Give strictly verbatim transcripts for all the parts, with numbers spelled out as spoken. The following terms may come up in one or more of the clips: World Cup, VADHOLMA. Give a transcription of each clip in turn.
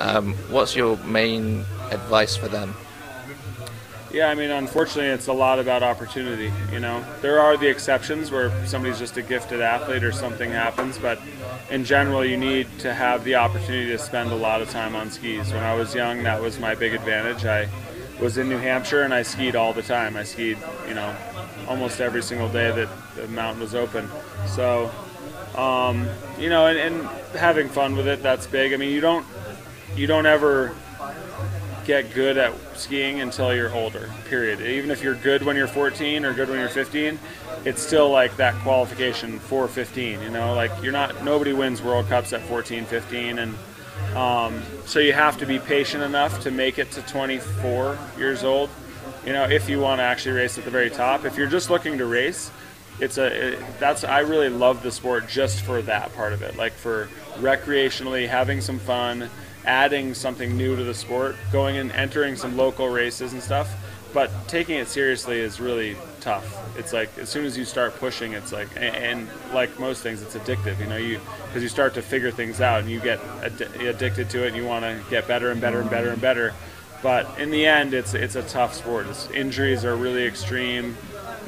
Um, what's your main advice for them? Yeah, I mean, unfortunately, it's a lot about opportunity, you know. There are the exceptions where somebody's just a gifted athlete or something happens, but in general, you need to have the opportunity to spend a lot of time on skis. When I was young, that was my big advantage. I was in New Hampshire, and I skied all the time. I skied, you know, almost every single day that the mountain was open. So, um, you know, and, and having fun with it, that's big. I mean, you don't, you don't ever get good at skiing until you're older, period. Even if you're good when you're fourteen or good when you're fifteen, it's still like that qualification for fifteen, you know, like you're not, nobody wins World Cups at fourteen, fifteen. And um, so you have to be patient enough to make it to twenty-four years old, you know, if you want to actually race at the very top. If you're just looking to race, it's a, it, that's, I really love the sport just for that part of it, like for recreationally having some fun, adding something new to the sport, going and entering some local races and stuff, but taking it seriously is really tough. It's like as soon as you start pushing, it's like, and like most things, it's addictive, you know, you, because you start to figure things out and you get ad addicted to it and you want to get better and better and better and better. But in the end, it's it's a tough sport. It's, injuries are really extreme.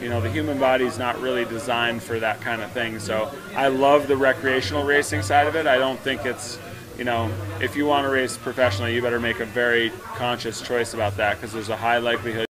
You know, the human body is not really designed for that kind of thing. So I love the recreational racing side of it. I don't think it's, you know, if you want to race professionally, you better make a very conscious choice about that, because there's a high likelihood